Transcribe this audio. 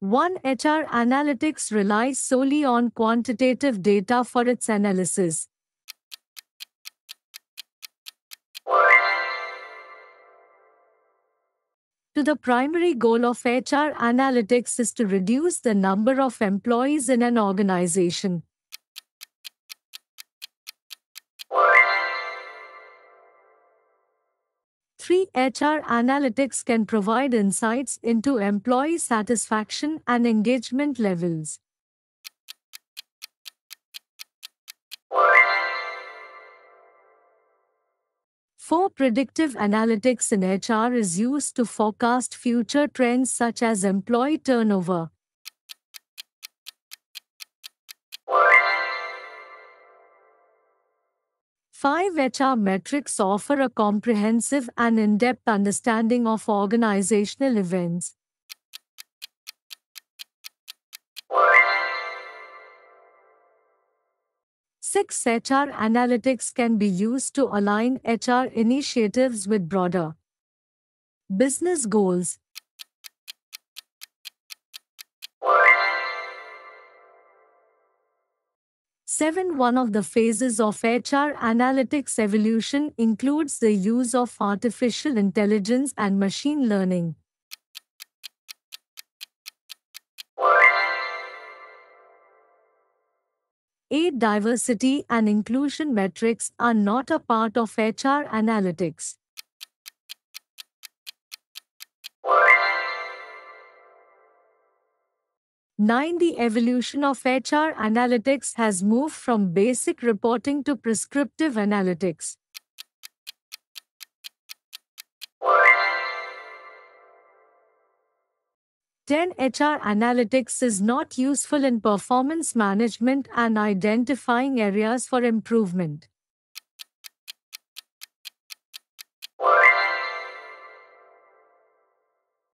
1. HR Analytics relies solely on quantitative data for its analysis. The primary goal of HR Analytics is to reduce the number of employees in an organization. Three, HR Analytics can provide insights into employee satisfaction and engagement levels. Four, predictive analytics in HR is used to forecast future trends such as employee turnover. 5. HR metrics offer a comprehensive and in-depth understanding of organizational events. 6. HR Analytics can be used to align HR initiatives with broader business goals. 7. One of the phases of HR Analytics evolution includes the use of artificial intelligence and machine learning. 8. Diversity and inclusion metrics are not a part of HR Analytics. 9. The evolution of HR Analytics has moved from basic reporting to prescriptive analytics. 10. HR Analytics is not useful in performance management and identifying areas for improvement.